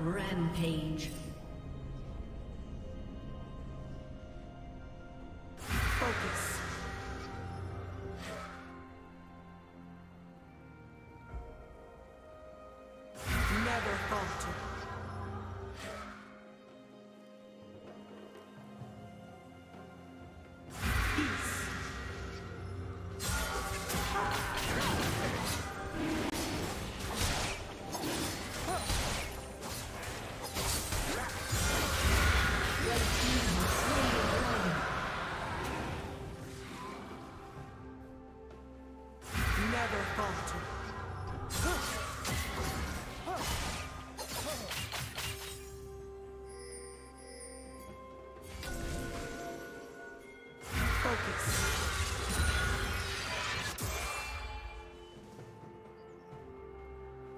Rampage. Focus. Never falter.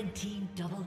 Red team double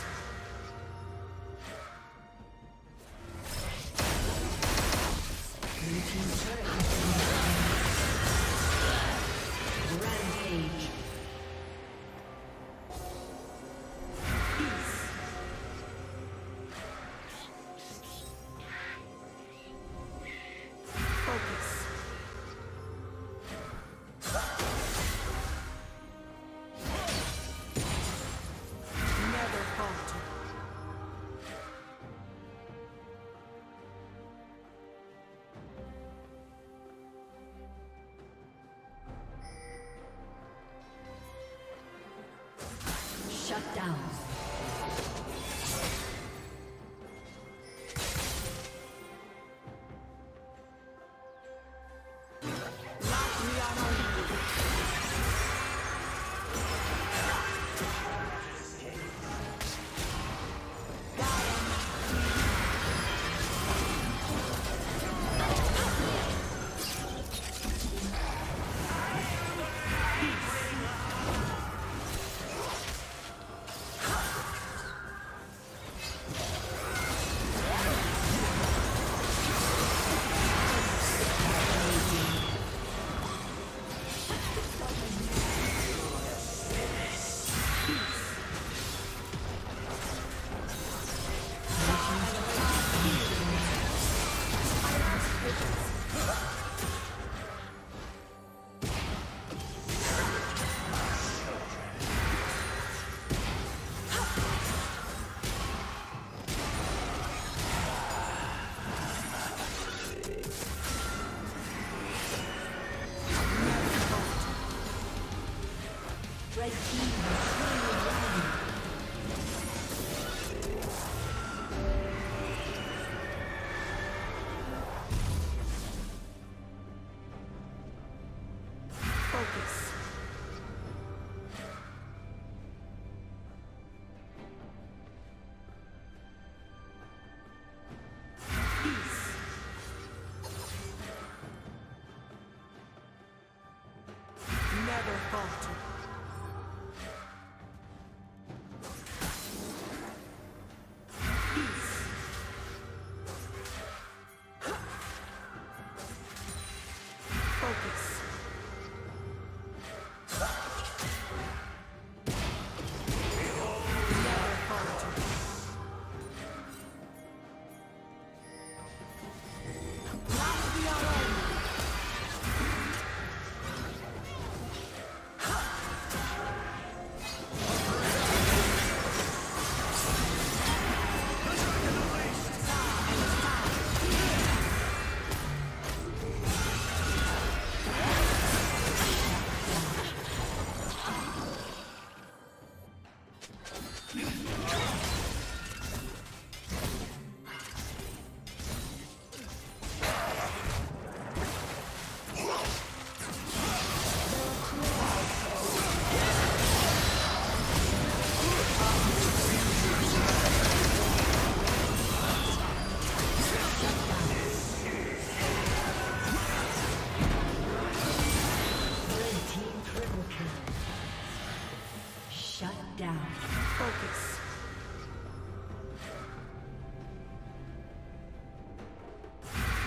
Shut down.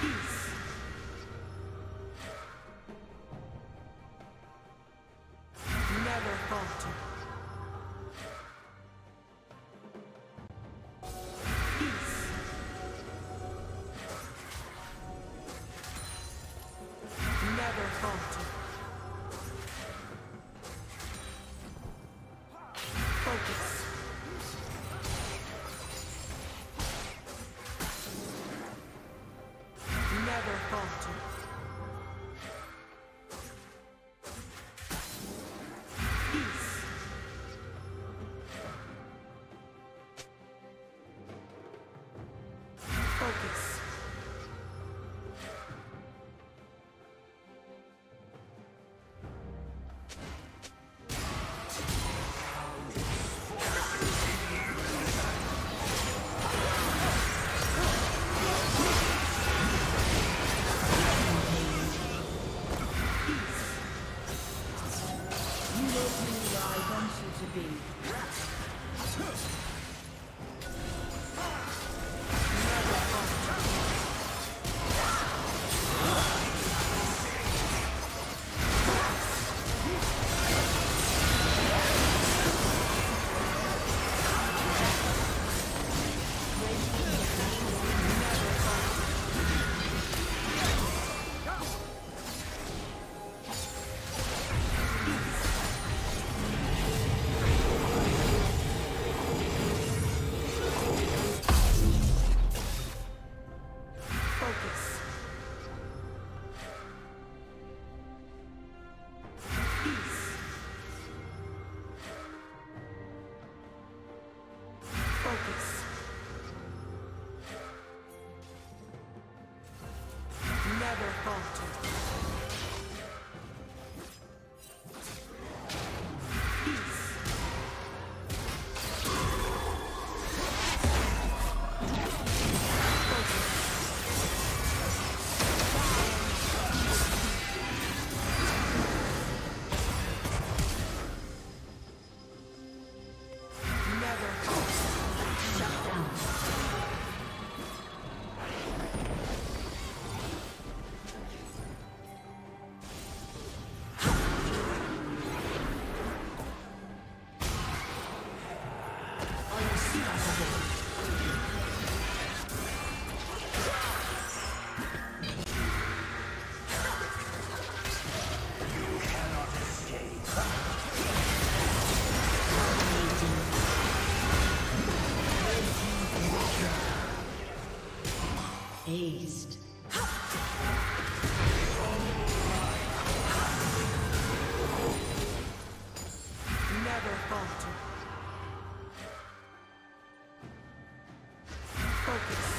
Peace. wants you to be. Aced. Never falter. Focus.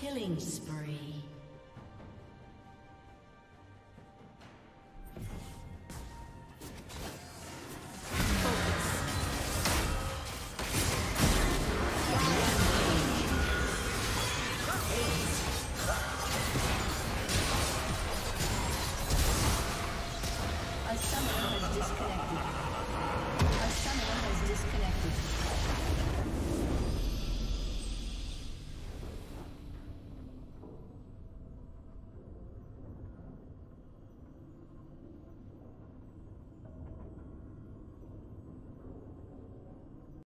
Killing spree. A summoner has disconnected.